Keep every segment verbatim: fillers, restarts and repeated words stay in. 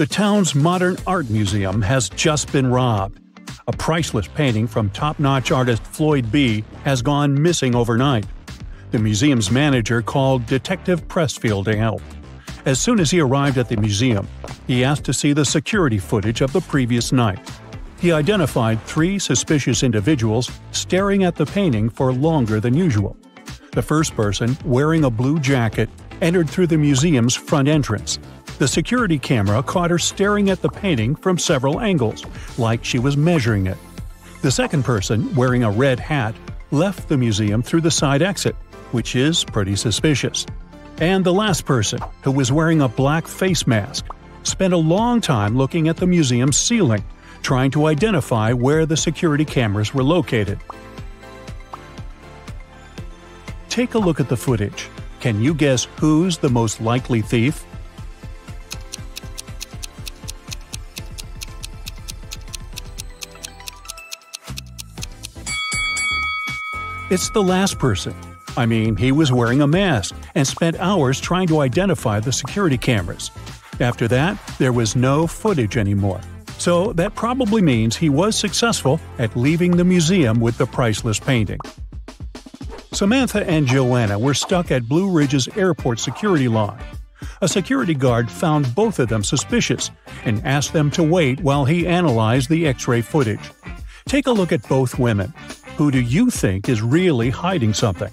The town's modern art museum has just been robbed. A priceless painting from top-notch artist Floyd B. has gone missing overnight. The museum's manager called Detective Pressfield to help. As soon as he arrived at the museum, he asked to see the security footage of the previous night. He identified three suspicious individuals staring at the painting for longer than usual. The first person, wearing a blue jacket, entered through the museum's front entrance. The security camera caught her staring at the painting from several angles, like she was measuring it. The second person, wearing a red hat, left the museum through the side exit, which is pretty suspicious. And the last person, who was wearing a black face mask, spent a long time looking at the museum's ceiling, trying to identify where the security cameras were located. Take a look at the footage. Can you guess who's the most likely thief? It's the last person. I mean, he was wearing a mask and spent hours trying to identify the security cameras. After that, there was no footage anymore. So that probably means he was successful at leaving the museum with the priceless painting. Samantha and Joanna were stuck at Blue Ridge's airport security line. A security guard found both of them suspicious and asked them to wait while he analyzed the X-ray footage. Take a look at both women. Who do you think is really hiding something?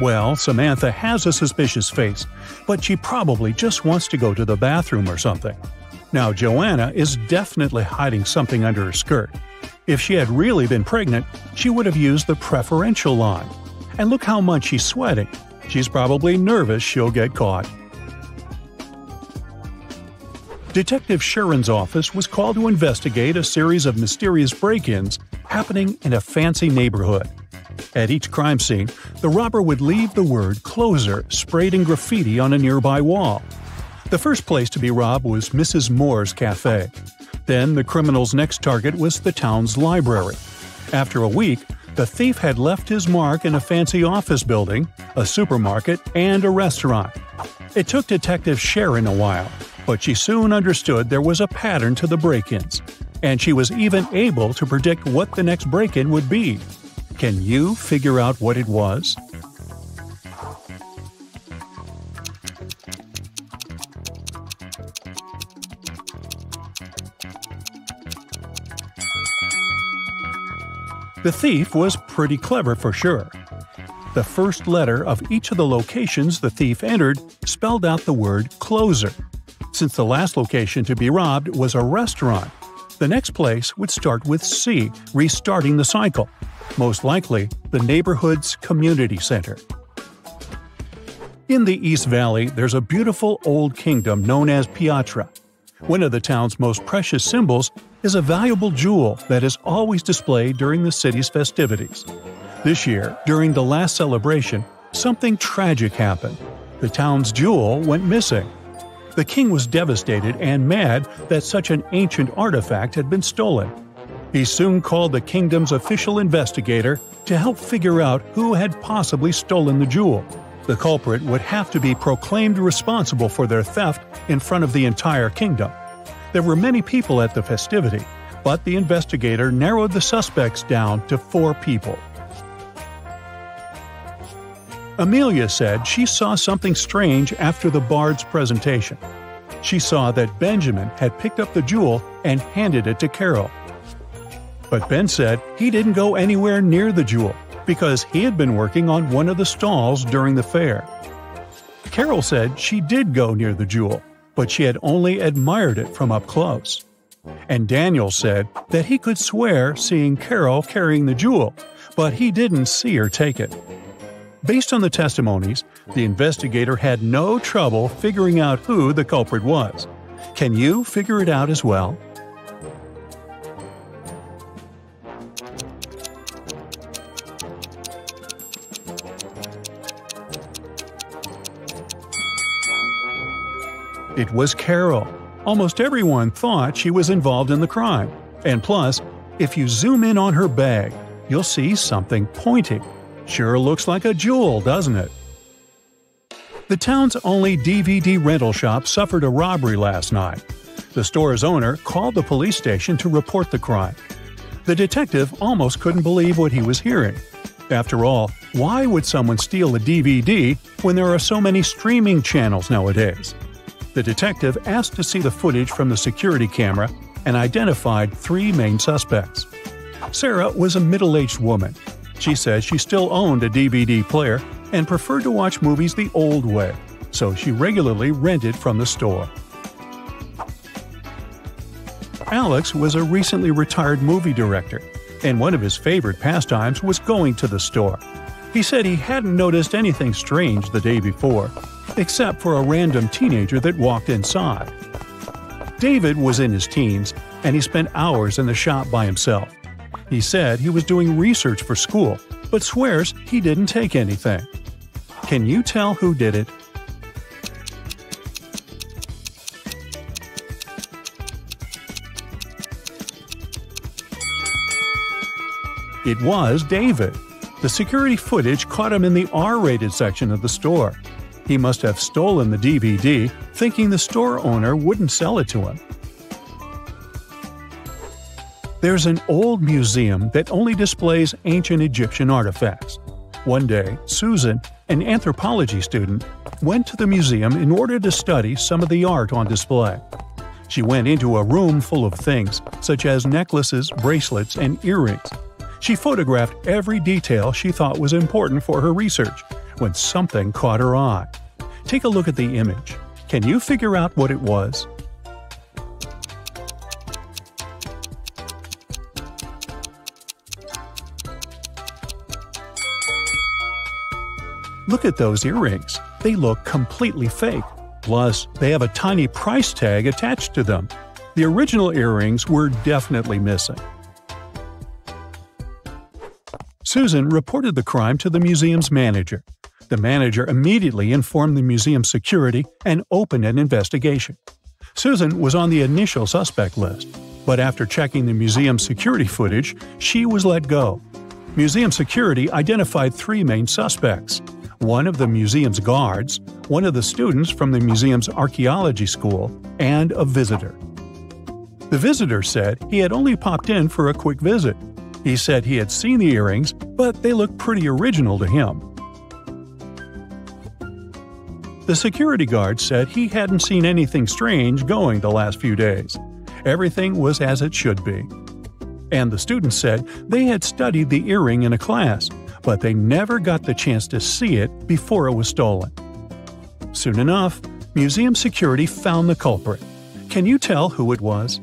Well, Samantha has a suspicious face, but she probably just wants to go to the bathroom or something. Now, Joanna is definitely hiding something under her skirt. If she had really been pregnant, she would have used the preferential line. And look how much she's sweating. She's probably nervous she'll get caught. Detective Sharon's office was called to investigate a series of mysterious break-ins happening in a fancy neighborhood. At each crime scene, the robber would leave the word "closer" sprayed in graffiti on a nearby wall. The first place to be robbed was Missus Moore's cafe. Then the criminal's next target was the town's library. After a week, the thief had left his mark in a fancy office building, a supermarket, and a restaurant. It took Detective Sharon a while. But she soon understood there was a pattern to the break-ins, and she was even able to predict what the next break-in would be. Can you figure out what it was? The thief was pretty clever for sure. The first letter of each of the locations the thief entered spelled out the word "closer." Since the last location to be robbed was a restaurant, the next place would start with C, restarting the cycle. Most likely, the neighborhood's community center. In the East Valley, there's a beautiful old kingdom known as Piatra. One of the town's most precious symbols is a valuable jewel that is always displayed during the city's festivities. This year, during the last celebration, something tragic happened. The town's jewel went missing. The king was devastated and mad that such an ancient artifact had been stolen. He soon called the kingdom's official investigator to help figure out who had possibly stolen the jewel. The culprit would have to be proclaimed responsible for their theft in front of the entire kingdom. There were many people at the festivity, but the investigator narrowed the suspects down to four people. Amelia said she saw something strange after the bard's presentation. She saw that Benjamin had picked up the jewel and handed it to Carol. But Ben said he didn't go anywhere near the jewel because he had been working on one of the stalls during the fair. Carol said she did go near the jewel, but she had only admired it from up close. And Daniel said that he could swear seeing Carol carrying the jewel, but he didn't see her take it. Based on the testimonies, the investigator had no trouble figuring out who the culprit was. Can you figure it out as well? It was Carol. Almost everyone thought she was involved in the crime. And plus, if you zoom in on her bag, you'll see something pointing. Sure looks like a jewel, doesn't it? The town's only D V D rental shop suffered a robbery last night. The store's owner called the police station to report the crime. The detective almost couldn't believe what he was hearing. After all, why would someone steal a D V D when there are so many streaming channels nowadays? The detective asked to see the footage from the security camera and identified three main suspects. Sarah was a middle-aged woman. She said she still owned a D V D player and preferred to watch movies the old way, so she regularly rented from the store. Alex was a recently retired movie director, and one of his favorite pastimes was going to the store. He said he hadn't noticed anything strange the day before, except for a random teenager that walked inside. David was in his teens, and he spent hours in the shop by himself. He said he was doing research for school, but swears he didn't take anything. Can you tell who did it? It was David. The security footage caught him in the R rated section of the store. He must have stolen the D V D, thinking the store owner wouldn't sell it to him. There's an old museum that only displays ancient Egyptian artifacts. One day, Susan, an anthropology student, went to the museum in order to study some of the art on display. She went into a room full of things, such as necklaces, bracelets, and earrings. She photographed every detail she thought was important for her research, when something caught her eye. Take a look at the image. Can you figure out what it was? Look at those earrings. They look completely fake. Plus, they have a tiny price tag attached to them. The original earrings were definitely missing. Susan reported the crime to the museum's manager. The manager immediately informed the museum's security and opened an investigation. Susan was on the initial suspect list, but after checking the museum's security footage, she was let go. Museum security identified three main suspects: one of the museum's guards, one of the students from the museum's archaeology school, and a visitor. The visitor said he had only popped in for a quick visit. He said he had seen the earrings, but they looked pretty original to him. The security guard said he hadn't seen anything strange going the last few days. Everything was as it should be. And the students said they had studied the earring in a class, but they never got the chance to see it before it was stolen. Soon enough, museum security found the culprit. Can you tell who it was?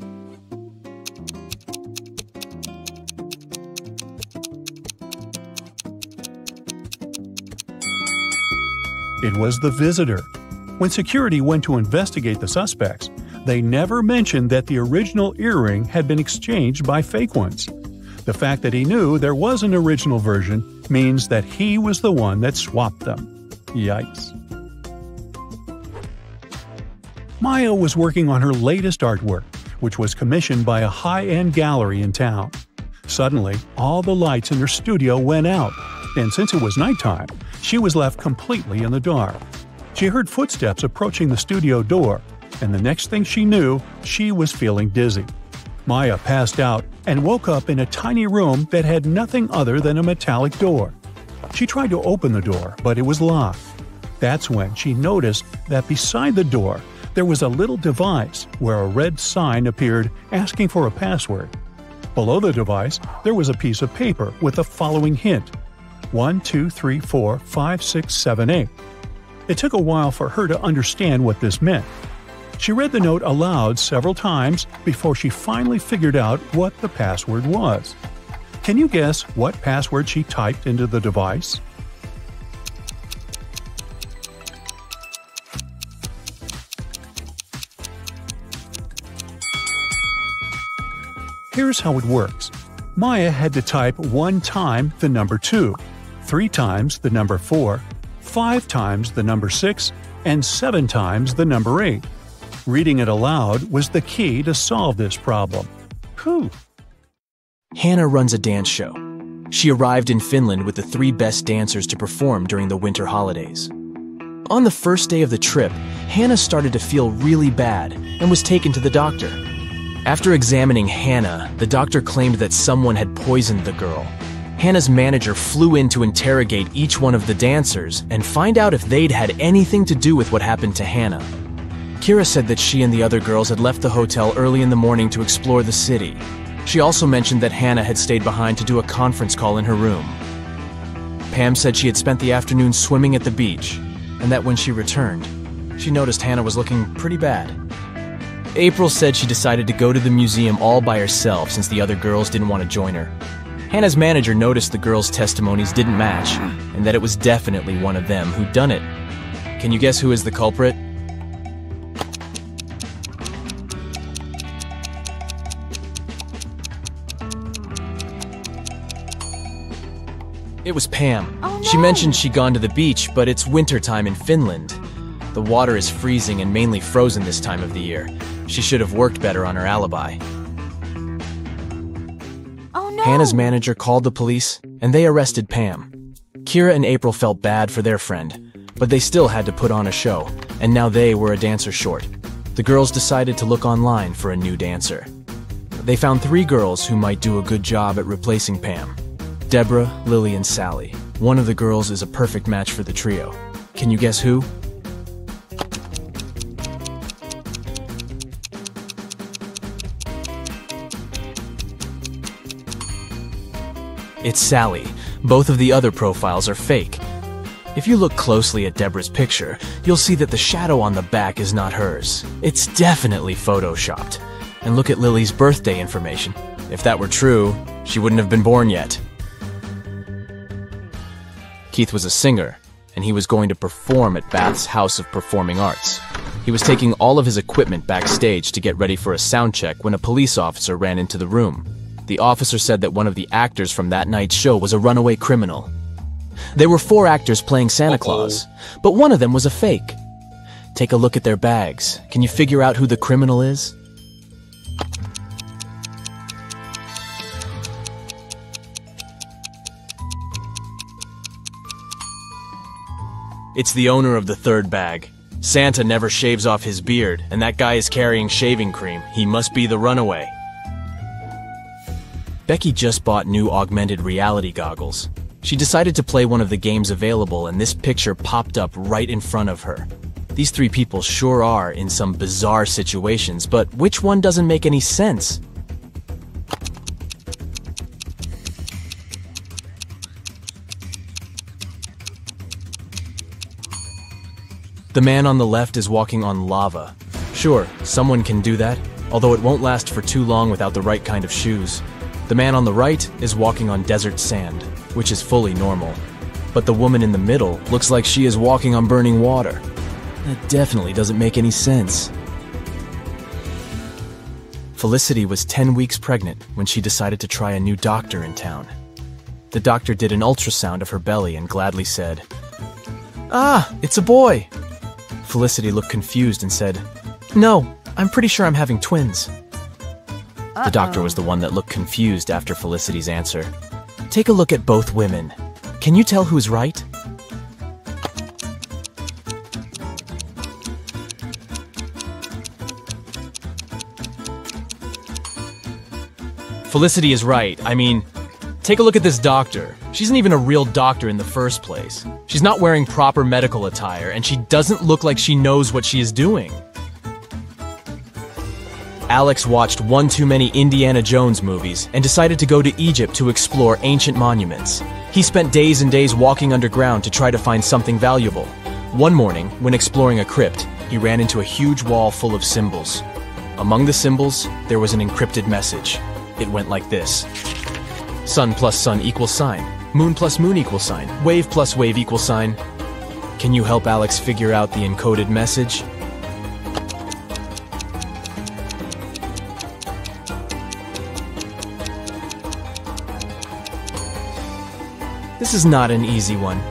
It was the visitor. When security went to investigate the suspects, they never mentioned that the original earring had been exchanged by fake ones. The fact that he knew there was an original version means that he was the one that swapped them. Yikes. Maya was working on her latest artwork, which was commissioned by a high-end gallery in town. Suddenly, all the lights in her studio went out, and since it was nighttime, she was left completely in the dark. She heard footsteps approaching the studio door, and the next thing she knew, she was feeling dizzy. Maya passed out and woke up in a tiny room that had nothing other than a metallic door. She tried to open the door, but it was locked. That's when she noticed that beside the door, there was a little device where a red sign appeared asking for a password. Below the device, there was a piece of paper with the following hint: one two three four five six seven eight. It took a while for her to understand what this meant. She read the note aloud several times before she finally figured out what the password was. Can you guess what password she typed into the device? Here's how it works. Maya had to type one time the number two, three times the number four, five times the number six, and seven times the number eight. Reading it aloud was the key to solve this problem. Whew. Hannah runs a dance show. She arrived in Finland with the three best dancers to perform during the winter holidays. On the first day of the trip, Hannah started to feel really bad and was taken to the doctor. After examining Hannah, the doctor claimed that someone had poisoned the girl. Hannah's manager flew in to interrogate each one of the dancers and find out if they'd had anything to do with what happened to Hannah. Kira said that she and the other girls had left the hotel early in the morning to explore the city. She also mentioned that Hannah had stayed behind to do a conference call in her room. Pam said she had spent the afternoon swimming at the beach, and that when she returned, she noticed Hannah was looking pretty bad. April said she decided to go to the museum all by herself since the other girls didn't want to join her. Hannah's manager noticed the girls' testimonies didn't match, and that it was definitely one of them who'd done it. Can you guess who is the culprit? It was Pam. Oh, no. She mentioned she'd gone to the beach, but it's winter time in Finland. The water is freezing and mainly frozen this time of the year. She should have worked better on her alibi. Oh, no. Hannah's manager called the police, and they arrested Pam. Kira and April felt bad for their friend, but they still had to put on a show, and now they were a dancer short. The girls decided to look online for a new dancer. They found three girls who might do a good job at replacing Pam. Deborah, Lily, and Sally. One of the girls is a perfect match for the trio. Can you guess who? It's Sally. Both of the other profiles are fake. If you look closely at Deborah's picture, you'll see that the shadow on the back is not hers. It's definitely photoshopped. And look at Lily's birthday information. If that were true, she wouldn't have been born yet. Keith was a singer, and he was going to perform at Bath's House of Performing Arts. He was taking all of his equipment backstage to get ready for a sound check when a police officer ran into the room. The officer said that one of the actors from that night's show was a runaway criminal. There were four actors playing Santa Claus, but one of them was a fake. Take a look at their bags. Can you figure out who the criminal is? It's the owner of the third bag. Santa never shaves off his beard, and that guy is carrying shaving cream. He must be the runaway. Becky just bought new augmented reality goggles. She decided to play one of the games available, and this picture popped up right in front of her. These three people sure are in some bizarre situations, but which one doesn't make any sense? The man on the left is walking on lava. Sure, someone can do that, although it won't last for too long without the right kind of shoes. The man on the right is walking on desert sand, which is fully normal. But the woman in the middle looks like she is walking on burning water. That definitely doesn't make any sense. Felicity was ten weeks pregnant when she decided to try a new doctor in town. The doctor did an ultrasound of her belly and gladly said, "Ah, it's a boy!" Felicity looked confused and said, "No, I'm pretty sure I'm having twins." Uh-oh. The doctor was the one that looked confused after Felicity's answer. Take a look at both women. Can you tell who's right? Felicity is right. I mean, take a look at this doctor. She isn't even a real doctor in the first place. She's not wearing proper medical attire, and she doesn't look like she knows what she is doing. Alex watched one too many Indiana Jones movies and decided to go to Egypt to explore ancient monuments. He spent days and days walking underground to try to find something valuable. One morning, when exploring a crypt, he ran into a huge wall full of symbols. Among the symbols, there was an encrypted message. It went like this. Sun plus sun equals sine. Moon plus moon equals sine. Wave plus wave equals sine. Can you help Alex figure out the encoded message? This is not an easy one,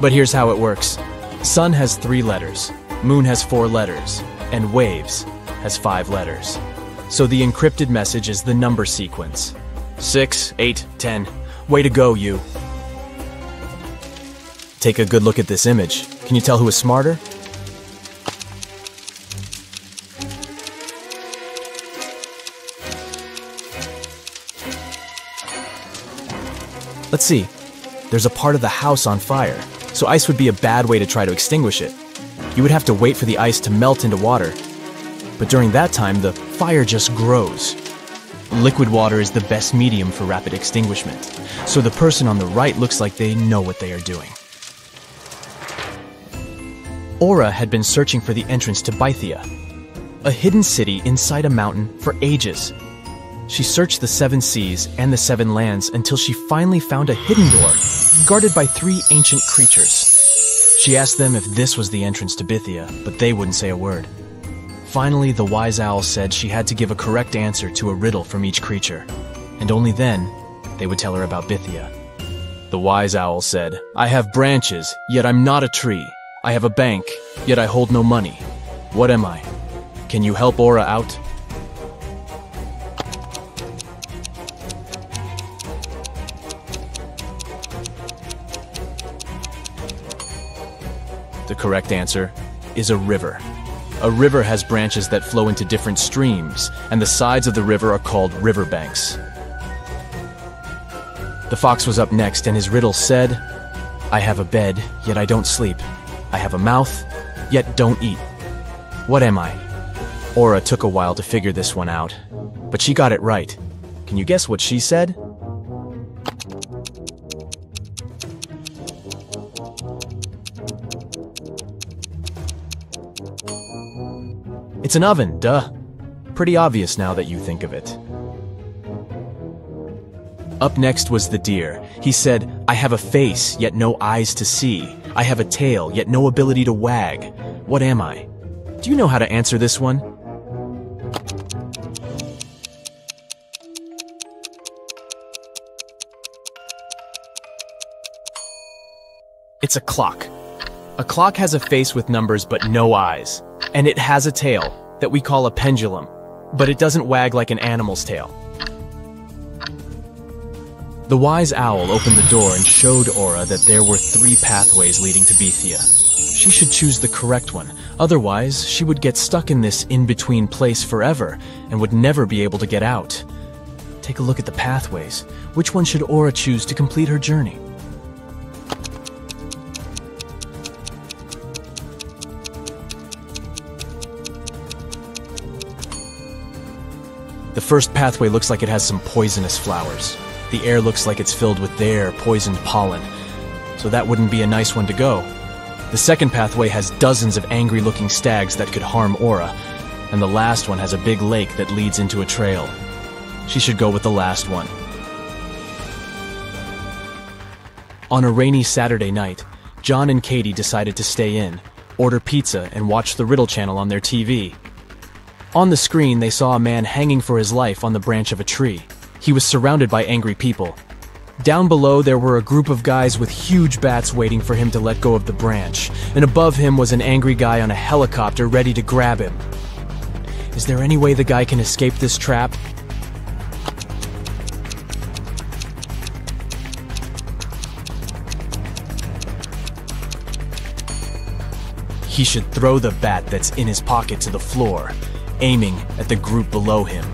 but here's how it works. Sun has three letters, moon has four letters, and waves has five letters. So the encrypted message is the number sequence. six, eight, ten, Way to go, you. Take a good look at this image. Can you tell who is smarter? Let's see. There's a part of the house on fire, so ice would be a bad way to try to extinguish it. You would have to wait for the ice to melt into water. But during that time, the fire just grows. Liquid water is the best medium for rapid extinguishment, so the person on the right looks like they know what they are doing. Aura had been searching for the entrance to Bithia, a hidden city inside a mountain, for ages. She searched the seven seas and the seven lands until she finally found a hidden door, guarded by three ancient creatures. She asked them if this was the entrance to Bithia, but they wouldn't say a word. Finally, the wise owl said she had to give a correct answer to a riddle from each creature, and only then they would tell her about Bithia. The wise owl said, "I have branches, yet I'm not a tree. I have a bank, yet I hold no money. What am I? Can you help Aura out?" The correct answer is a river. A river has branches that flow into different streams, and the sides of the river are called riverbanks. The fox was up next, and his riddle said, "I have a bed, yet I don't sleep. I have a mouth, yet don't eat. What am I?" Aura took a while to figure this one out, but she got it right. Can you guess what she said? It's an oven, duh. Pretty obvious now that you think of it. Up next was the deer. He said, "I have a face, yet no eyes to see. I have a tail, yet no ability to wag. What am I?" Do you know how to answer this one? It's a clock. A clock has a face with numbers but no eyes. And it has a tail that we call a pendulum, but it doesn't wag like an animal's tail. The wise owl opened the door and showed Aura that there were three pathways leading to Bithia. She should choose the correct one, otherwise she would get stuck in this in-between place forever and would never be able to get out. Take a look at the pathways. Which one should Aura choose to complete her journey? The first pathway looks like it has some poisonous flowers. The air looks like it's filled with their poisoned pollen, so that wouldn't be a nice one to go. The second pathway has dozens of angry-looking stags that could harm Aura, and the last one has a big lake that leads into a trail. She should go with the last one. On a rainy Saturday night, John and Katie decided to stay in, order pizza, and watch the Riddle Channel on their T V. On the screen, they saw a man hanging for his life on the branch of a tree. He was surrounded by angry people. Down below, there were a group of guys with huge bats waiting for him to let go of the branch, and above him was an angry guy on a helicopter ready to grab him. Is there any way the guy can escape this trap? He should throw the bat that's in his pocket to the floor, aiming at the group below him.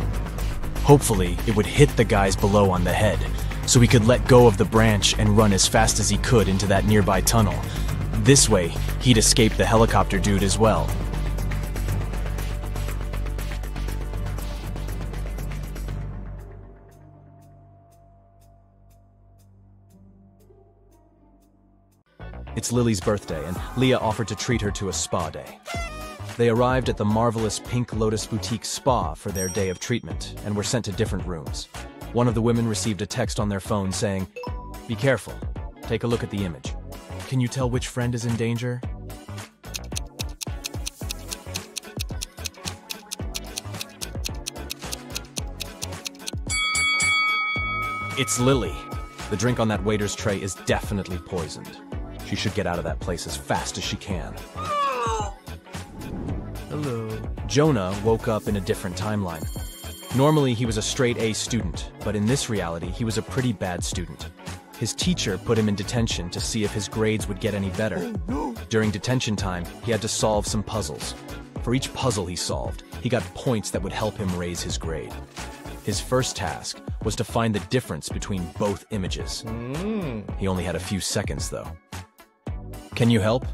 Hopefully, it would hit the guys below on the head, so he could let go of the branch and run as fast as he could into that nearby tunnel. This way, he'd escape the helicopter dude as well. It's Lily's birthday, and Leah offered to treat her to a spa day. They arrived at the marvelous Pink Lotus Boutique Spa for their day of treatment and were sent to different rooms. One of the women received a text on their phone saying, "Be careful. Take a look at the image. Can you tell which friend is in danger?" It's Lily. The drink on that waiter's tray is definitely poisoned. She should get out of that place as fast as she can. Hello. Jonah woke up in a different timeline. Normally, he was a straight A student, but in this reality, he was a pretty bad student. His teacher put him in detention to see if his grades would get any better. During detention time, he had to solve some puzzles. For each puzzle he solved, he got points that would help him raise his grade. His first task was to find the difference between both images. Mm. He only had a few seconds, though. Can you help?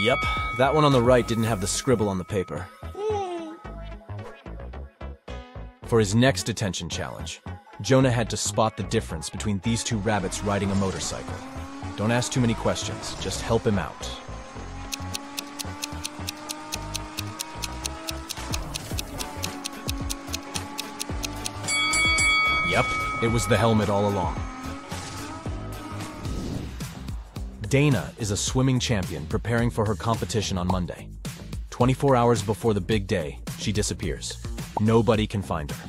Yep, that one on the right didn't have the scribble on the paper. For his next detention challenge, Jonah had to spot the difference between these two rabbits riding a motorcycle. Don't ask too many questions, just help him out. Yep, it was the helmet all along. Dana is a swimming champion preparing for her competition on Monday. twenty-four hours before the big day, she disappears. Nobody can find her.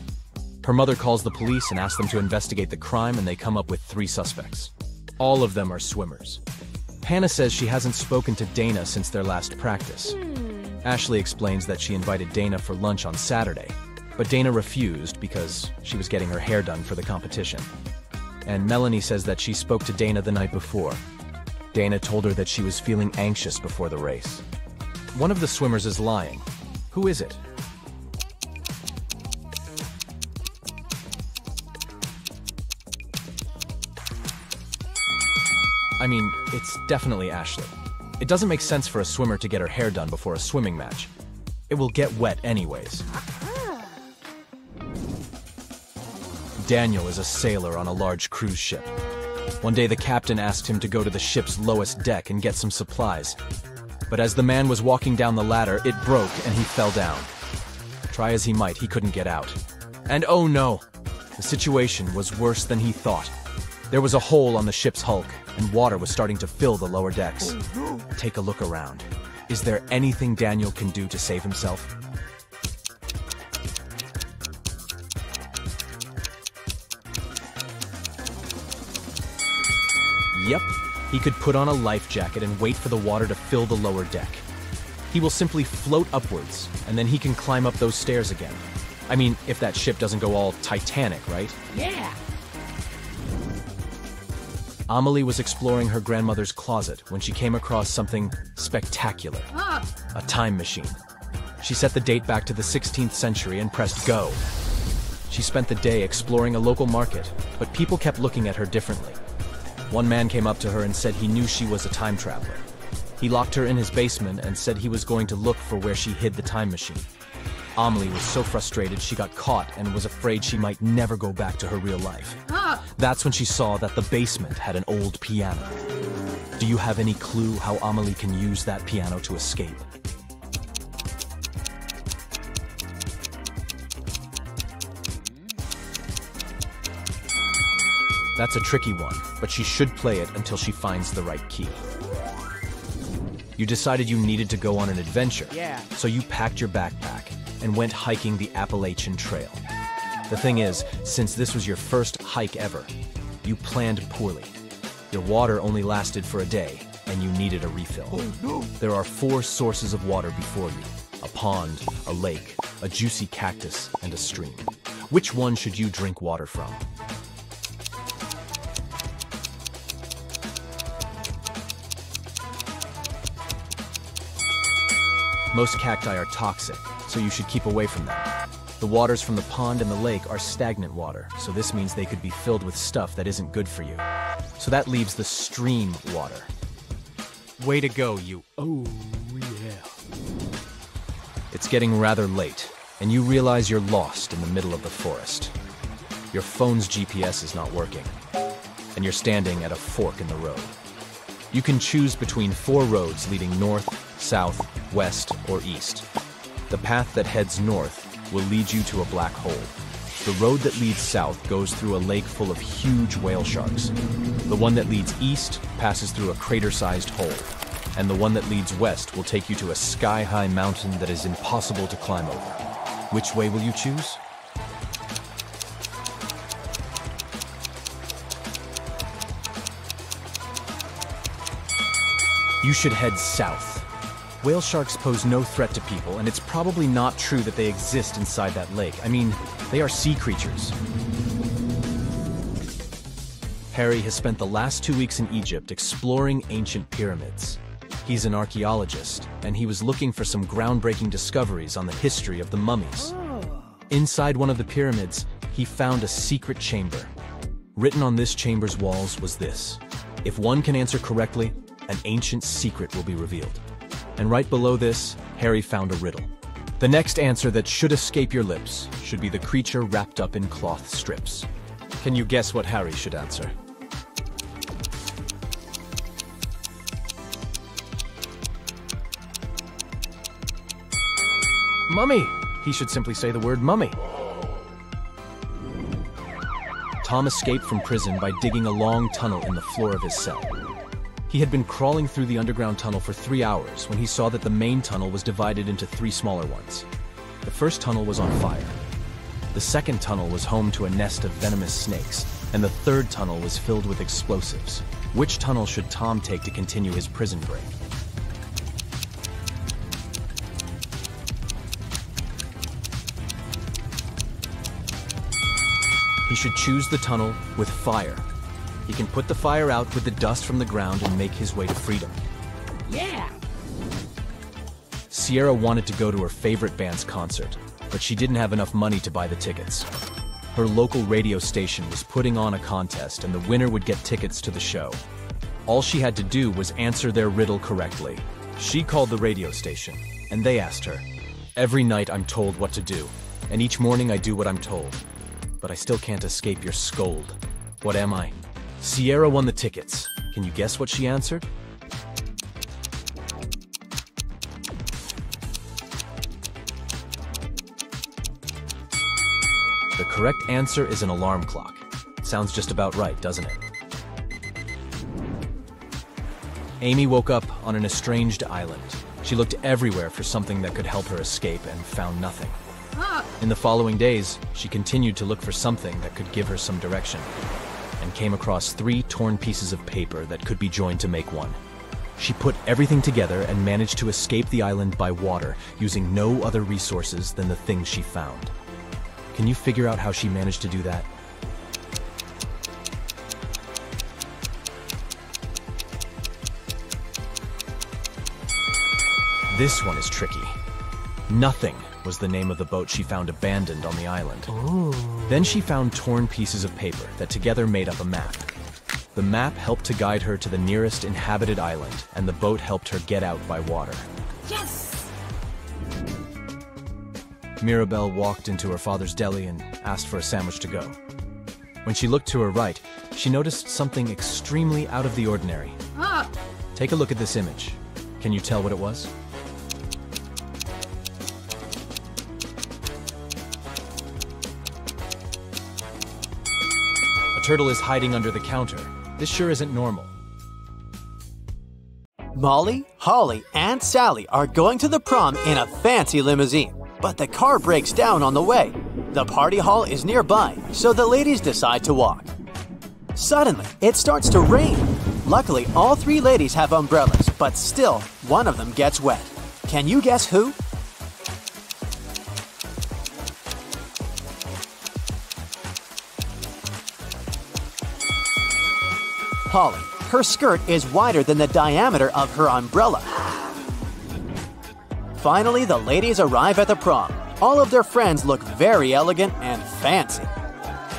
Her mother calls the police and asks them to investigate the crime, and they come up with three suspects. All of them are swimmers. Hannah says she hasn't spoken to Dana since their last practice. Mm. Ashley explains that she invited Dana for lunch on Saturday, but Dana refused because she was getting her hair done for the competition. And Melanie says that she spoke to Dana the night before. Dana told her that she was feeling anxious before the race. One of the swimmers is lying. Who is it? I mean, it's definitely Ashley. It doesn't make sense for a swimmer to get her hair done before a swimming match. It will get wet anyways. Daniel is a sailor on a large cruise ship. One day the captain asked him to go to the ship's lowest deck and get some supplies. But as the man was walking down the ladder, it broke and he fell down. Try as he might, he couldn't get out. And oh no! The situation was worse than he thought. There was a hole on the ship's hulk, and water was starting to fill the lower decks. Take a look around. Is there anything Daniel can do to save himself? Yep, he could put on a life jacket and wait for the water to fill the lower deck. He will simply float upwards, and then he can climb up those stairs again. I mean, if that ship doesn't go all Titanic, right? Yeah! Amelie was exploring her grandmother's closet when she came across something spectacular. Ah. A time machine. She set the date back to the sixteenth century and pressed go. She spent the day exploring a local market, but people kept looking at her differently. One man came up to her and said he knew she was a time traveler. He locked her in his basement and said he was going to look for where she hid the time machine. Amelie was so frustrated she got caught and was afraid she might never go back to her real life. Ah. That's when she saw that the basement had an old piano. Do you have any clue how Amelie can use that piano to escape? That's a tricky one, but she should play it until she finds the right key. You decided you needed to go on an adventure, yeah. So you packed your backpack and went hiking the Appalachian Trail. The thing is, since this was your first hike ever, you planned poorly. Your water only lasted for a day, and you needed a refill. Oh, no. There are four sources of water before you: a pond, a lake, a juicy cactus, and a stream. Which one should you drink water from? Most cacti are toxic, so you should keep away from them. The waters from the pond and the lake are stagnant water, so this means they could be filled with stuff that isn't good for you. So that leaves the stream water. Way to go, you... Oh, yeah. It's getting rather late, and you realize you're lost in the middle of the forest. Your phone's G P S is not working, and you're standing at a fork in the road. You can choose between four roads leading north, south, west, or east. The path that heads north will lead you to a black hole. The road that leads south goes through a lake full of huge whale sharks. The one that leads east passes through a crater-sized hole. And the one that leads west will take you to a sky-high mountain that is impossible to climb over. Which way will you choose? You should head south. Whale sharks pose no threat to people, and it's probably not true that they exist inside that lake. I mean, they are sea creatures. Harry has spent the last two weeks in Egypt exploring ancient pyramids. He's an archaeologist, and he was looking for some groundbreaking discoveries on the history of the mummies. Inside one of the pyramids, he found a secret chamber. Written on this chamber's walls was this: if one can answer correctly, an ancient secret will be revealed. And right below this, Harry found a riddle. The next answer that should escape your lips should be the creature wrapped up in cloth strips. Can you guess what Harry should answer? Mummy! He should simply say the word mummy. Tom escaped from prison by digging a long tunnel in the floor of his cell. He had been crawling through the underground tunnel for three hours when he saw that the main tunnel was divided into three smaller ones. The first tunnel was on fire. The second tunnel was home to a nest of venomous snakes, and the third tunnel was filled with explosives. Which tunnel should Tom take to continue his prison break? He should choose the tunnel with fire. He can put the fire out with the dust from the ground and make his way to freedom. Yeah! Sierra wanted to go to her favorite band's concert, but she didn't have enough money to buy the tickets. Her local radio station was putting on a contest, and the winner would get tickets to the show. All she had to do was answer their riddle correctly. She called the radio station, and they asked her, "Every night I'm told what to do, and each morning I do what I'm told. But I still can't escape your scold. What am I?" Sierra won the tickets. Can you guess what she answered? The correct answer is an alarm clock. Sounds just about right, doesn't it? Amy woke up on an estranged island. She looked everywhere for something that could help her escape and found nothing. In the following days, she continued to look for something that could give her some direction, and came across three torn pieces of paper that could be joined to make one. She put everything together and managed to escape the island by water, using no other resources than the things she found. Can you figure out how she managed to do that? This one is tricky. Nothing was the name of the boat she found abandoned on the island. Ooh. Then she found torn pieces of paper that together made up a map. The map helped to guide her to the nearest inhabited island, and the boat helped her get out by water. Yes! Mirabelle walked into her father's deli and asked for a sandwich to go. When she looked to her right, she noticed something extremely out of the ordinary. Ah. Take a look at this image. Can you tell what it was? Turtle is hiding under the counter. This sure isn't normal. Molly, Holly, and Sally are going to the prom in a fancy limousine, but the car breaks down on the way. The party hall is nearby, so the ladies decide to walk. Suddenly, it starts to rain. Luckily, all three ladies have umbrellas, but still, one of them gets wet. Can you guess who? Holly. Her skirt is wider than the diameter of her umbrella. Finally, the ladies arrive at the prom. All of their friends look very elegant and fancy.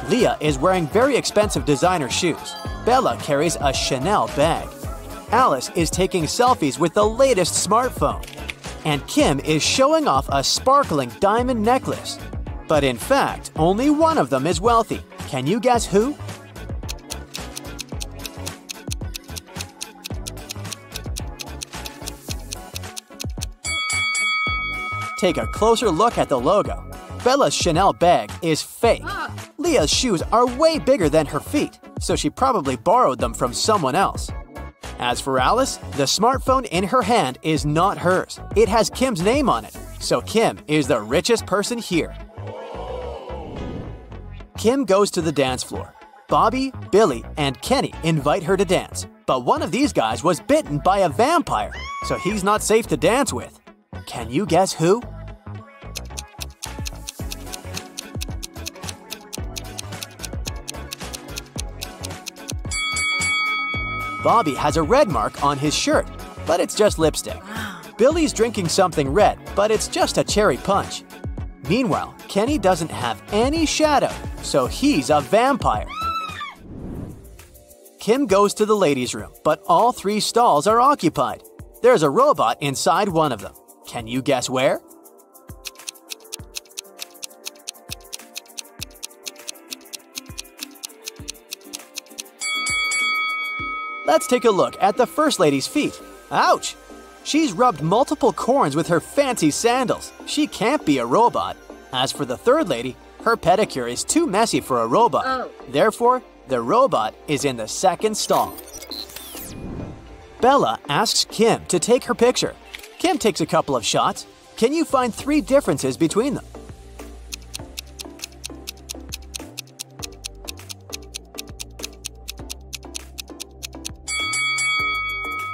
Leah is wearing very expensive designer shoes. Bella carries a Chanel bag. Alice is taking selfies with the latest smartphone. And Kim is showing off a sparkling diamond necklace. But in fact, only one of them is wealthy. Can you guess who? Take a closer look at the logo. Bella's Chanel bag is fake. Ah. Leah's shoes are way bigger than her feet, so she probably borrowed them from someone else. As for Alice, the smartphone in her hand is not hers. It has Kim's name on it, so Kim is the richest person here. Kim goes to the dance floor. Bobby, Billy, and Kenny invite her to dance, But one of these guys was bitten by a vampire, so he's not safe to dance with. Can you guess who? Bobby has a red mark on his shirt, but it's just lipstick. Billy's drinking something red, but it's just a cherry punch. Meanwhile, Kenny doesn't have any shadow, so he's a vampire. Kim goes to the ladies' room, but all three stalls are occupied. There's a robot inside one of them. Can you guess where? Let's take a look at the first lady's feet. Ouch! She's rubbed multiple corns with her fancy sandals. She can't be a robot. As for the third lady, her pedicure is too messy for a robot. Oh. Therefore, the robot is in the second stall. Bella asks Kim to take her picture. Kim takes a couple of shots. Can you find three differences between them?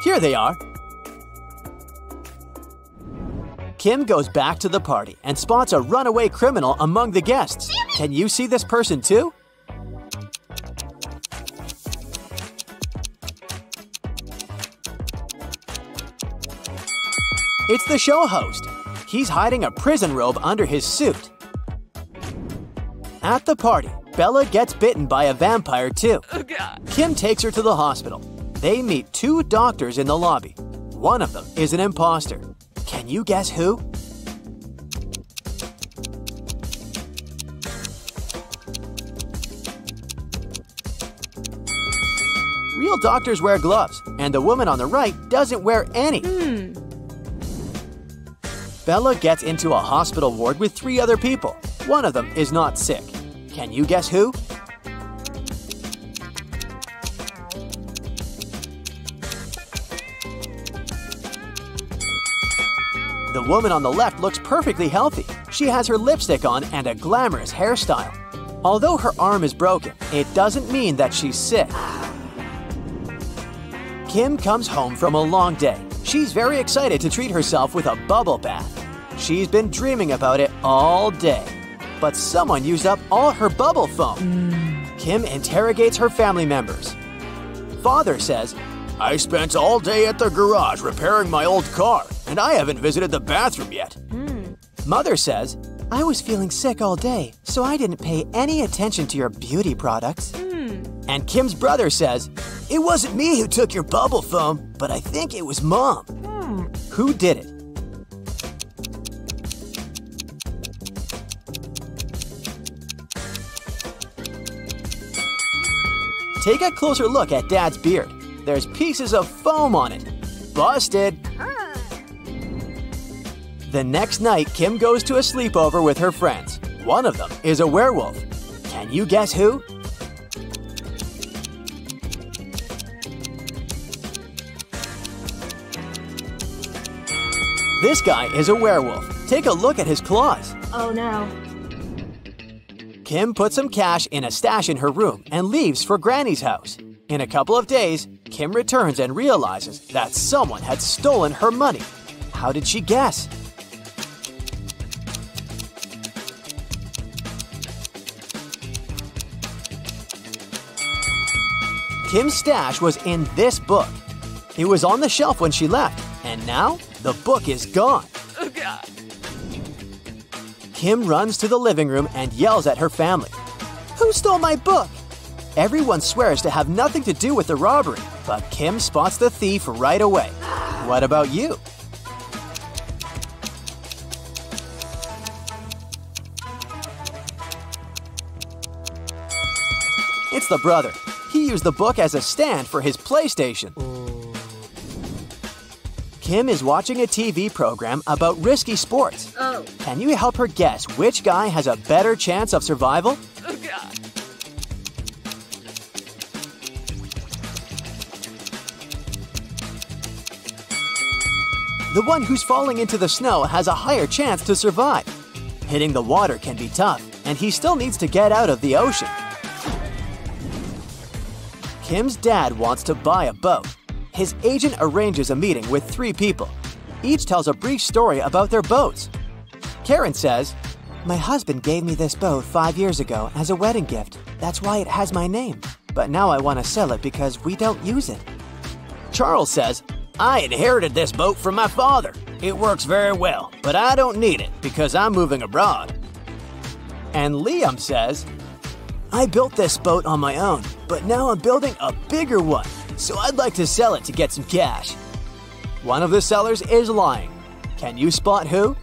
Here they are. Kim goes back to the party and spots a runaway criminal among the guests. Can you see this person too? It's the show host. He's hiding a prison robe under his suit. At the party, Bella gets bitten by a vampire too. Kim takes her to the hospital. They meet two doctors in the lobby. One of them is an imposter. Can you guess who? Real doctors wear gloves, and the woman on the right doesn't wear any. Hmm. Bella gets into a hospital ward with three other people. One of them is not sick. Can you guess who? The woman on the left looks perfectly healthy. She has her lipstick on and a glamorous hairstyle. Although her arm is broken, it doesn't mean that she's sick. Kim comes home from a long day. She's very excited to treat herself with a bubble bath. She's been dreaming about it all day. But someone used up all her bubble foam. Mm. Kim interrogates her family members. Father says, "I spent all day at the garage repairing my old car, and I haven't visited the bathroom yet." Mm. Mother says, "I was feeling sick all day, so I didn't pay any attention to your beauty products." Mm. And Kim's brother says, "It wasn't me who took your bubble foam, but I think it was Mom." Mm. Who did it? Take a closer look at Dad's beard. There's pieces of foam on it. Busted! Ah. The next night, Kim goes to a sleepover with her friends. One of them is a werewolf. Can you guess who? This guy is a werewolf. Take a look at his claws. Oh no. Kim puts some cash in a stash in her room and leaves for Granny's house. In a couple of days, Kim returns and realizes that someone had stolen her money. How did she guess? Kim's stash was in this book. It was on the shelf when she left, and now the book is gone. Oh, God. Kim runs to the living room and yells at her family. "Who stole my book?" Everyone swears to have nothing to do with the robbery, but Kim spots the thief right away. What about you? It's the brother. He used the book as a stand for his PlayStation. Kim is watching a T V program about risky sports. Oh. Can you help her guess which guy has a better chance of survival? Oh, God. The one who's falling into the snow has a higher chance to survive. Hitting the water can be tough, and he still needs to get out of the ocean. Kim's dad wants to buy a boat. His agent arranges a meeting with three people. Each tells a brief story about their boats. Karen says, "My husband gave me this boat five years ago as a wedding gift. That's why it has my name. But now I want to sell it because we don't use it." Charles says, "I inherited this boat from my father. It works very well, but I don't need it because I'm moving abroad." And Liam says, "I built this boat on my own, but now I'm building a bigger one, so I'd like to sell it to get some cash." One of the sellers is lying. Can you spot who?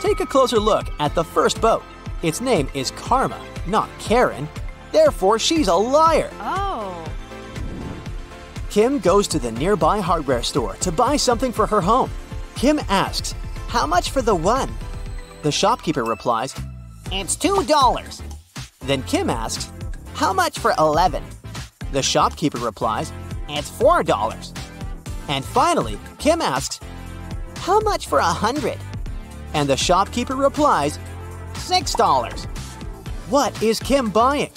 Take a closer look at the first boat. Its name is Karma, not Karen. Therefore, she's a liar. Oh. Kim goes to the nearby hardware store to buy something for her home. Kim asks, "How much for the one?" The shopkeeper replies, "It's two dollars. Then Kim asks, "How much for eleven?" The shopkeeper replies, "It's four dollars. And finally, Kim asks, "How much for one hundred? And the shopkeeper replies, six dollars. What is Kim buying?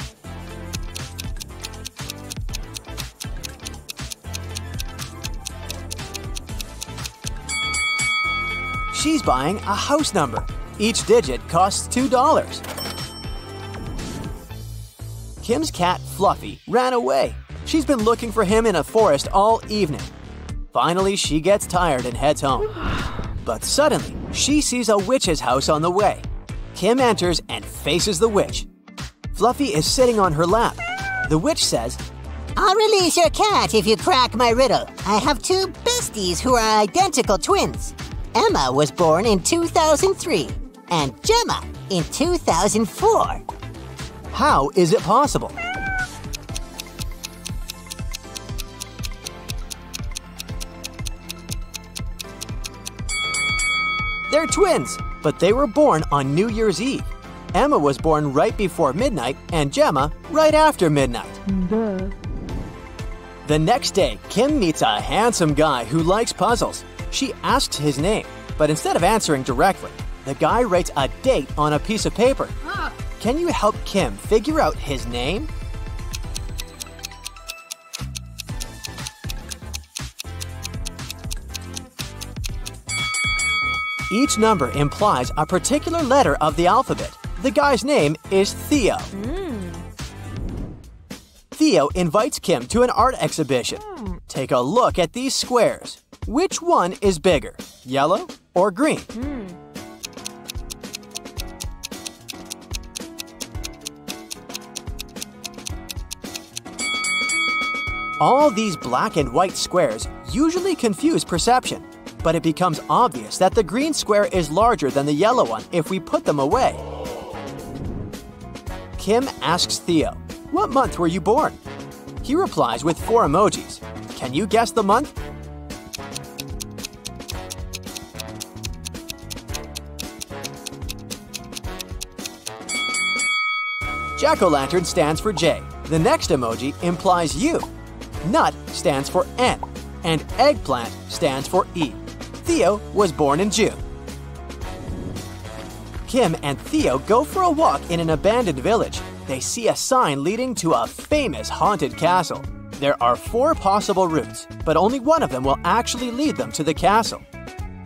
She's buying a house number. Each digit costs two dollars. Kim's cat, Fluffy, ran away. She's been looking for him in a forest all evening. Finally, she gets tired and heads home. But suddenly, she sees a witch's house on the way. Kim enters and faces the witch. Fluffy is sitting on her lap. The witch says, "I'll release your cat if you crack my riddle. I have two besties who are identical twins. Emma was born in two thousand three and Gemma in two thousand four. How is it possible? They're twins, but they were born on New Year's Eve. Emma was born right before midnight and Gemma right after midnight. Duh. The next day, Kim meets a handsome guy who likes puzzles. She asks his name, but instead of answering directly, the guy writes a date on a piece of paper. Ah. Can you help Kim figure out his name? Each number implies a particular letter of the alphabet. The guy's name is Theo. Mm. Theo invites Kim to an art exhibition. Mm. Take a look at these squares. Which one is bigger, yellow or green? Mm. All these black and white squares usually confuse perception, but it becomes obvious that the green square is larger than the yellow one if we put them away. Kim asks Theo, "What month were you born?" He replies with four emojis. Can you guess the month? Jack-o'-lantern stands for J. The next emoji implies U. Nut stands for N. And eggplant stands for E. Theo was born in June. Kim and Theo go for a walk in an abandoned village. They see a sign leading to a famous haunted castle. There are four possible routes, but only one of them will actually lead them to the castle.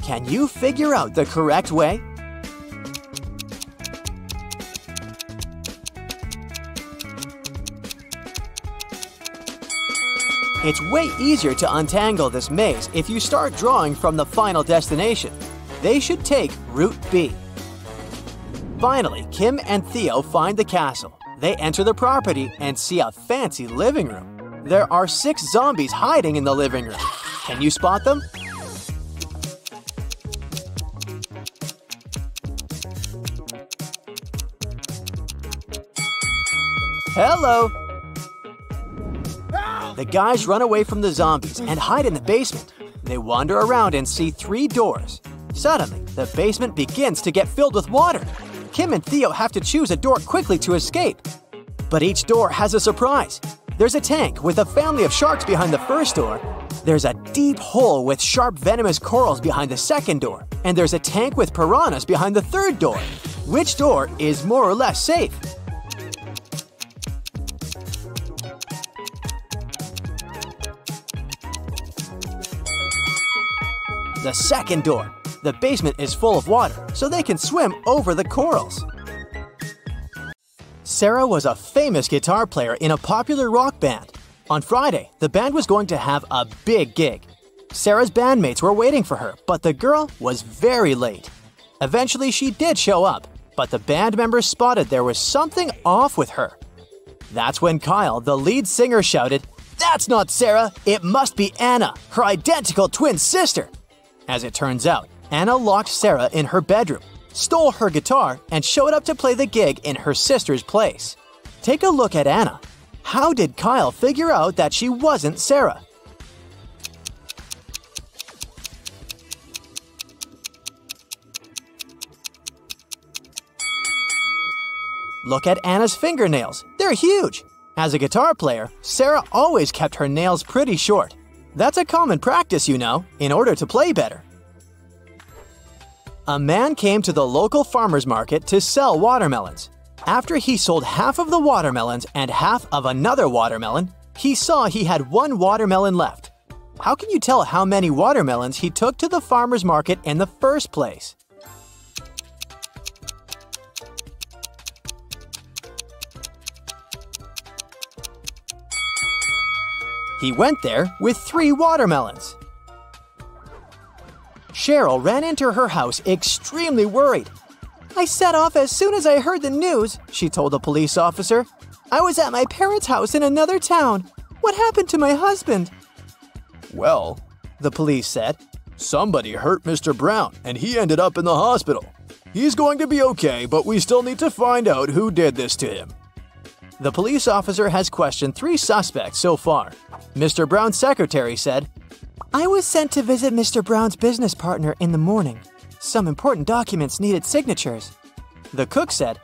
Can you figure out the correct way? It's way easier to untangle this maze if you start drawing from the final destination. They should take Route B. Finally, Kim and Theo find the castle. They enter the property and see a fancy living room. There are six zombies hiding in the living room. Can you spot them? Hello! The guys run away from the zombies and hide in the basement. They wander around and see three doors. Suddenly, the basement begins to get filled with water. Kim and Theo have to choose a door quickly to escape. But each door has a surprise. There's a tank with a family of sharks behind the first door. There's a deep hole with sharp venomous corals behind the second door, and there's a tank with piranhas behind the third door. Which door is more or less safe? The second door. The basement is full of water, so they can swim over the corals. Sarah was a famous guitar player in a popular rock band. On Friday, the band was going to have a big gig. Sarah's bandmates were waiting for her, but the girl was very late. Eventually, she did show up, but the band members spotted there was something off with her. That's when Kyle, the lead singer, shouted, "That's not Sarah! It must be Anna, her identical twin sister!" As it turns out, Anna locked Sarah in her bedroom, stole her guitar, and showed up to play the gig in her sister's place. Take a look at Anna. How did Kyle figure out that she wasn't Sarah? Look at Anna's fingernails. They're huge. As a guitar player, Sarah always kept her nails pretty short. That's a common practice, you know, in order to play better. A man came to the local farmer's market to sell watermelons. After he sold half of the watermelons and half of another watermelon, he saw he had one watermelon left. How can you tell how many watermelons he took to the farmer's market in the first place? He went there with three watermelons. Cheryl ran into her house extremely worried. "I set off as soon as I heard the news," she told a police officer. "I was at my parents' house in another town. What happened to my husband?" "Well," the police said, "somebody hurt Mister Brown and he ended up in the hospital. He's going to be okay, but we still need to find out who did this to him." The police officer has questioned three suspects so far. Mister Brown's secretary said, "I was sent to visit Mister Brown's business partner in the morning. Some important documents needed signatures." The cook said,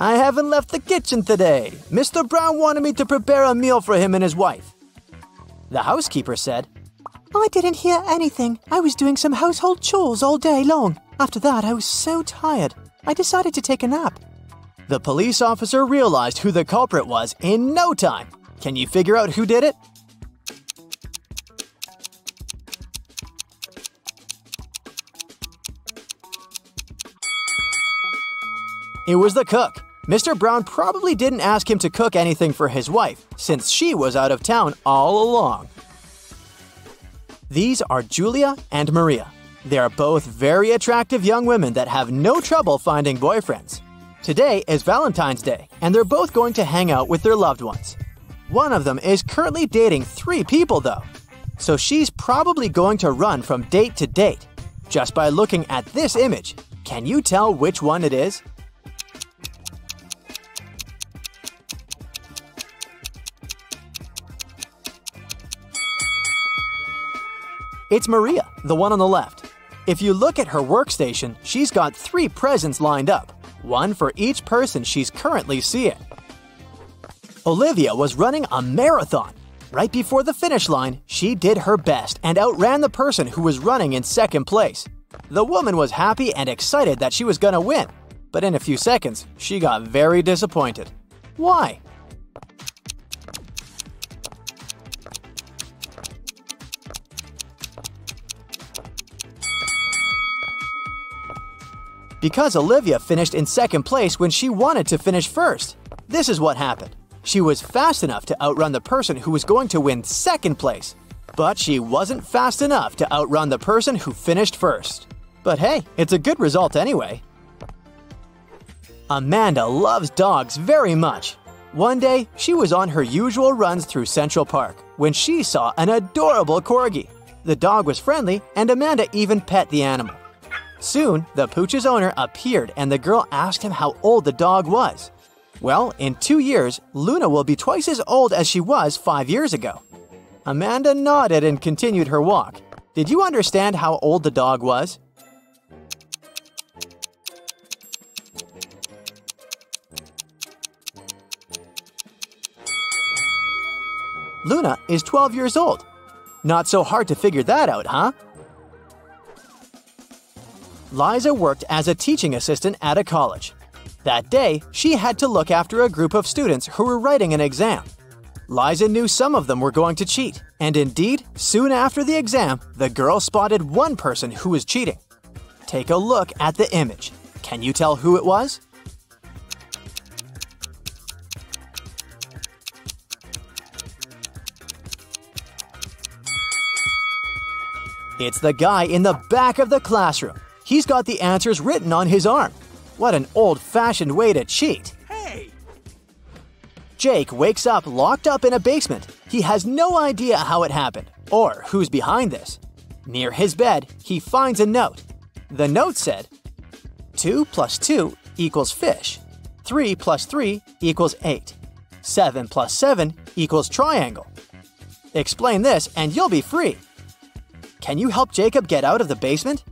"I haven't left the kitchen today. Mister Brown wanted me to prepare a meal for him and his wife." The housekeeper said, "I didn't hear anything. I was doing some household chores all day long. After that, I was so tired. I decided to take a nap." The police officer realized who the culprit was in no time. Can you figure out who did it? It was the cook. Mister Brown probably didn't ask him to cook anything for his wife, since she was out of town all along. These are Julia and Maria. They are both very attractive young women that have no trouble finding boyfriends. Today is Valentine's Day, and they're both going to hang out with their loved ones. One of them is currently dating three people, though, so she's probably going to run from date to date. Just by looking at this image, can you tell which one it is? It's Maria, the one on the left. If you look at her workstation, she's got three presents lined up. One for each person she's currently seeing. Olivia was running a marathon. Right before the finish line, she did her best and outran the person who was running in second place. The woman was happy and excited that she was gonna win, but in a few seconds, she got very disappointed. Why? Because Olivia finished in second place when she wanted to finish first. This is what happened. She was fast enough to outrun the person who was going to win second place, but she wasn't fast enough to outrun the person who finished first. But hey, it's a good result anyway. Amanda loves dogs very much. One day, she was on her usual runs through Central Park when she saw an adorable corgi. The dog was friendly, and Amanda even pet the animal. Soon, the pooch's owner appeared and the girl asked him how old the dog was. Well, in two years, Luna will be twice as old as she was five years ago. Amanda nodded and continued her walk. Did you understand how old the dog was? Luna is twelve years old. Not so hard to figure that out, huh? Liza worked as a teaching assistant at a college. That day, she had to look after a group of students who were writing an exam. Liza knew some of them were going to cheat, and indeed, soon after the exam, the girl spotted one person who was cheating. Take a look at the image. Can you tell who it was? It's the guy in the back of the classroom. He's got the answers written on his arm. What an old-fashioned way to cheat. Hey! Jake wakes up locked up in a basement. He has no idea how it happened or who's behind this. Near his bed, he finds a note. The note said, two plus two equals fish. three plus three equals eight. seven plus seven equals triangle. Explain this and you'll be free. Can you help Jacob get out of the basement?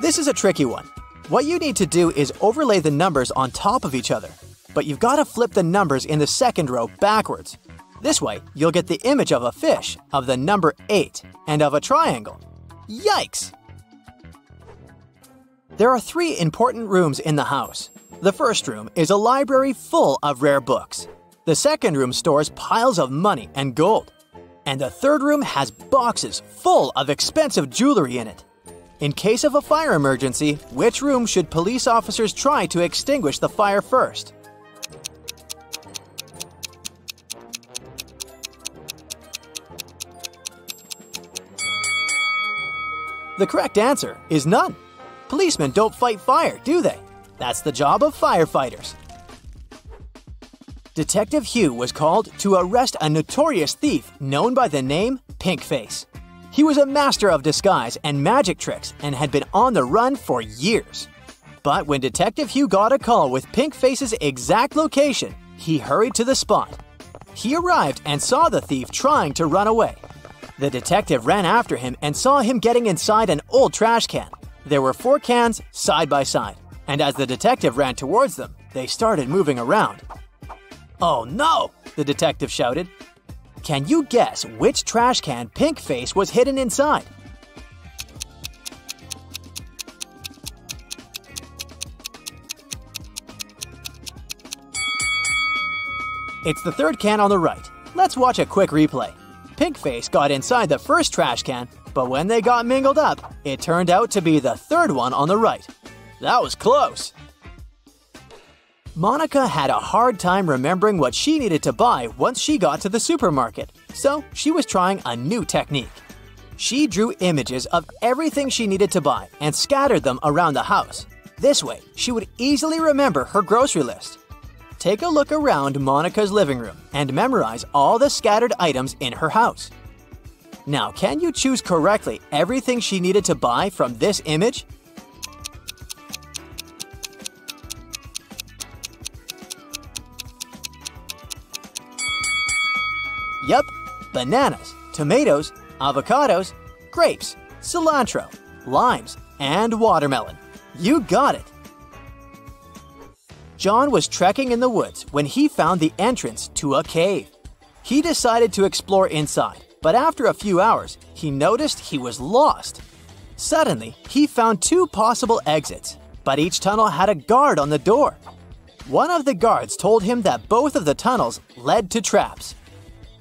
This is a tricky one. What you need to do is overlay the numbers on top of each other, but you've got to flip the numbers in the second row backwards. This way, you'll get the image of a fish, of the number eight, and of a triangle. Yikes! There are three important rooms in the house. The first room is a library full of rare books. The second room stores piles of money and gold. And the third room has boxes full of expensive jewelry in it. In case of a fire emergency, which room should police officers try to extinguish the fire first? The correct answer is none. Policemen don't fight fire, do they? That's the job of firefighters. Detective Hugh was called to arrest a notorious thief known by the name Pinkface. He was a master of disguise and magic tricks and had been on the run for years. But when Detective Hugh got a call with Pinkface's exact location, he hurried to the spot. He arrived and saw the thief trying to run away. The detective ran after him and saw him getting inside an old trash can. There were four cans side by side, and as the detective ran towards them, they started moving around. "Oh no!" the detective shouted. Can you guess which trash can Pinkface was hidden inside? It's the third can on the right. Let's watch a quick replay. Pinkface got inside the first trash can, but when they got mingled up, it turned out to be the third one on the right. That was close. Monica had a hard time remembering what she needed to buy once she got to the supermarket, so she was trying a new technique. She drew images of everything she needed to buy and scattered them around the house. This way, she would easily remember her grocery list. Take a look around Monica's living room and memorize all the scattered items in her house. Now, can you choose correctly everything she needed to buy from this image? Yep, bananas, tomatoes, avocados, grapes, cilantro, limes, and watermelon. You got it! John was trekking in the woods when he found the entrance to a cave. He decided to explore inside, but after a few hours, he noticed he was lost. Suddenly, he found two possible exits, but each tunnel had a guard on the door. One of the guards told him that both of the tunnels led to traps.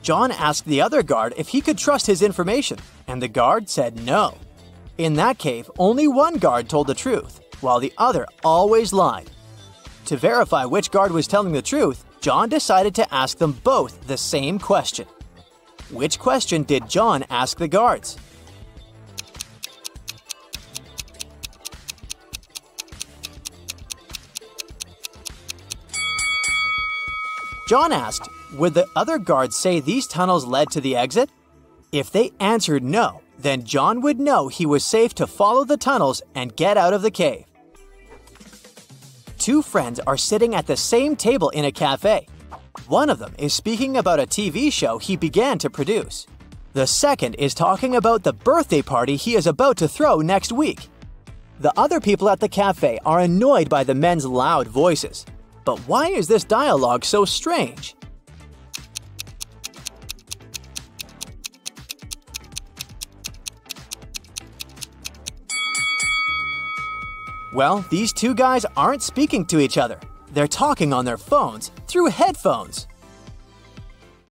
John asked the other guard if he could trust his information, and the guard said no. In that cave, only one guard told the truth, while the other always lied. To verify which guard was telling the truth, John decided to ask them both the same question. Which question did John ask the guards? John asked, would the other guards say these tunnels led to the exit? If they answered no, then John would know he was safe to follow the tunnels and get out of the cave. Two friends are sitting at the same table in a cafe. One of them is speaking about a T V show he began to produce. The second is talking about the birthday party he is about to throw next week. The other people at the cafe are annoyed by the men's loud voices. But why is this dialogue so strange? Well, these two guys aren't speaking to each other. They're talking on their phones through headphones.